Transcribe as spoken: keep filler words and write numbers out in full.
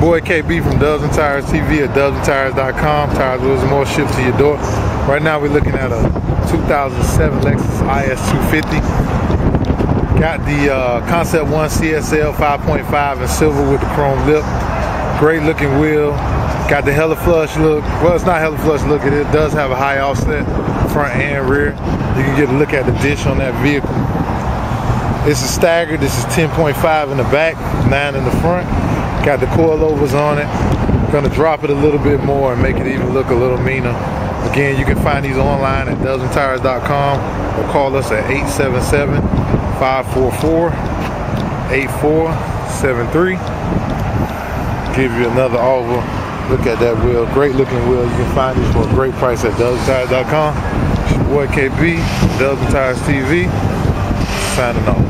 your boy K B from Dubs and Tires T V at Dubs and Tires dot com. Tires, wheels, and more shipped to your door. Right now we're looking at a two thousand seven Lexus I S two fifty. Got the uh, Concept One C S L five point five in silver with the chrome lip. Great looking wheel. Got the hella flush look. Well, it's not hella flush look. It does have a high offset, front and rear. You can get a look at the dish on that vehicle. This is staggered. This is ten point five in the back, nine in the front. Got the coilovers on it. Gonna drop it a little bit more and make it even look a little meaner. Again, you can find these online at Dubs and Tires dot com or call us at eight seven seven, five four four, eight four seven three. Give you another oval. Look at that wheel. Great looking wheel. You can find these for a great price at Dubs and Tires dot com. It's your boy K B, Dubs and Tires T V, signing off.